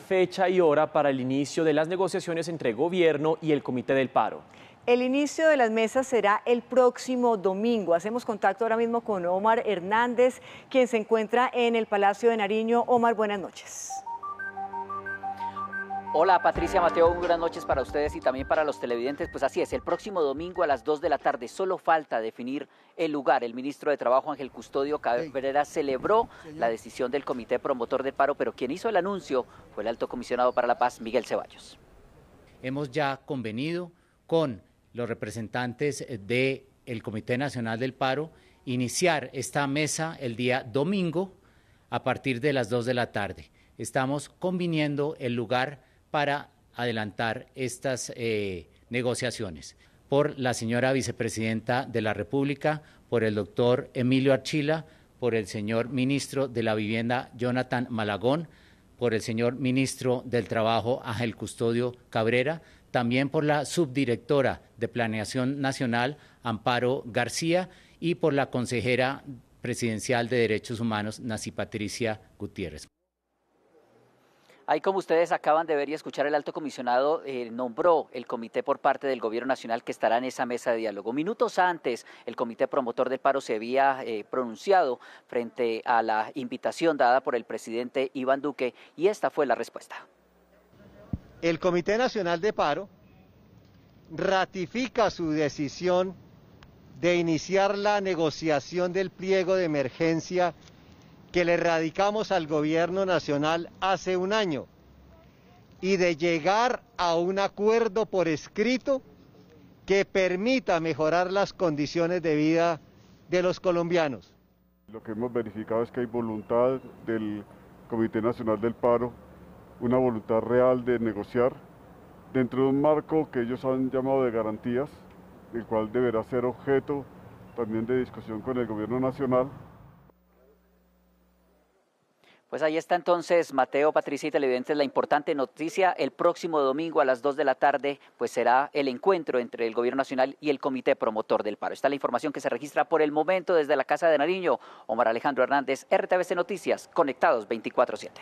Fecha y hora para el inicio de las negociaciones entre gobierno y el Comité del Paro. El inicio de las mesas será el próximo domingo. Hacemos contacto ahora mismo con Omar Hernández, quien se encuentra en el Palacio de Nariño. Omar, buenas noches. Hola Patricia, Mateo, buenas noches para ustedes y también para los televidentes. Pues así es, el próximo domingo a las 2 de la tarde, solo falta definir el lugar. El ministro de Trabajo, Ángel Custodio Cabrera, celebró la decisión del Comité Promotor del Paro, pero quien hizo el anuncio fue el alto comisionado para la paz, Miguel Ceballos. Hemos ya convenido con los representantes del Comité Nacional del Paro iniciar esta mesa el día domingo a partir de las 2 de la tarde. Estamos conviniendo el lugar para adelantar estas negociaciones por la señora vicepresidenta de la República, por el doctor Emilio Archila, por el señor ministro de la Vivienda, Jonathan Malagón, por el señor ministro del Trabajo, Ángel Custodio Cabrera, también por la subdirectora de Planeación Nacional, Amparo García, y por la consejera presidencial de Derechos Humanos, Nancy Patricia Gutiérrez. Ahí, como ustedes acaban de ver y escuchar, el alto comisionado nombró el comité por parte del gobierno nacional que estará en esa mesa de diálogo. Minutos antes, el comité promotor del paro se había pronunciado frente a la invitación dada por el presidente Iván Duque y esta fue la respuesta. El Comité Nacional de Paro ratifica su decisión de iniciar la negociación del pliego de emergencia que le radicamos al gobierno nacional hace un año y de llegar a un acuerdo por escrito que permita mejorar las condiciones de vida de los colombianos. Lo que hemos verificado es que hay voluntad del Comité Nacional del Paro, una voluntad real de negociar dentro de un marco que ellos han llamado de garantías, el cual deberá ser objeto también de discusión con el gobierno nacional. Pues ahí está entonces, Mateo, Patricia y televidentes, la importante noticia. El próximo domingo a las 2 de la tarde pues será el encuentro entre el Gobierno Nacional y el Comité Promotor del Paro. Está la información que se registra por el momento desde la Casa de Nariño. Omar Alejandro Hernández, RTVC Noticias, conectados 24/7.